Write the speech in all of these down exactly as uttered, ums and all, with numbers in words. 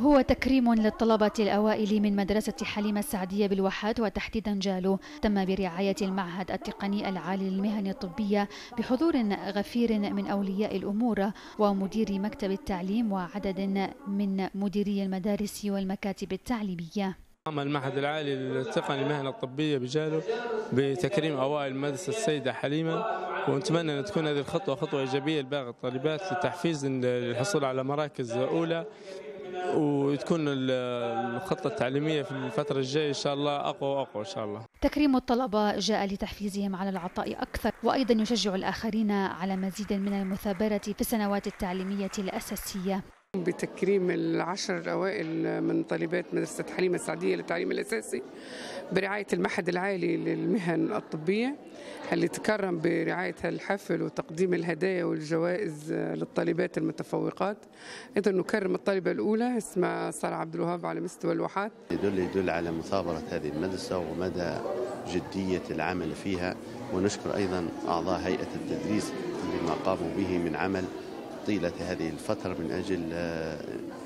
هو تكريم للطلبة الأوائل من مدرسة حليمة السعدية بالواحات وتحديدا جالو. تم برعاية المعهد التقني العالي للمهن الطبية بحضور غفير من أولياء الأمور ومدير مكتب التعليم وعدد من مديري المدارس والمكاتب التعليمية. قام المعهد العالي للتقني المهن الطبية بجالو بتكريم أوائل مدرسة السيدة حليمة، ونتمنى أن تكون هذه الخطوة خطوة إيجابية لباقي الطالبات للتحفيز للحصول على مراكز أولى، وتكون الخطة التعليمية في الفترة الجاية إن شاء الله أقوى وأقوى إن شاء الله. تكريم الطلبة جاء لتحفيزهم على العطاء أكثر، وأيضا يشجع الآخرين على مزيد من المثابرة في السنوات التعليمية الأساسية. بتكريم العشر الأوائل من طالبات مدرسة حليمة السعدية للتعليم الأساسي برعاية المعهد العالي للمهن الطبية اللي تكرم برعاية الحفل وتقديم الهدايا والجوائز للطالبات المتفوقات. إذا نكرم الطالبة الأولى اسمها سارة عبد الوهاب على مستوى الواحات. يدل يدل على مثابرة هذه المدرسة ومدى جدية العمل فيها، ونشكر أيضا أعضاء هيئة التدريس بما قاموا به من عمل طيلة هذه الفترة من أجل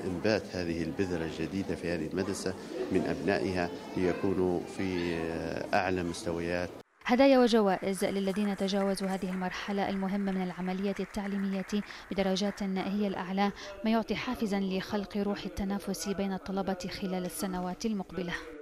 إنبات هذه البذرة الجديدة في هذه المدرسة من أبنائها ليكونوا في أعلى مستويات. هدايا وجوائز للذين تجاوزوا هذه المرحلة المهمة من العملية التعليمية بدرجات هي الأعلى، ما يعطي حافزا لخلق روح التنافس بين الطلبة خلال السنوات المقبلة.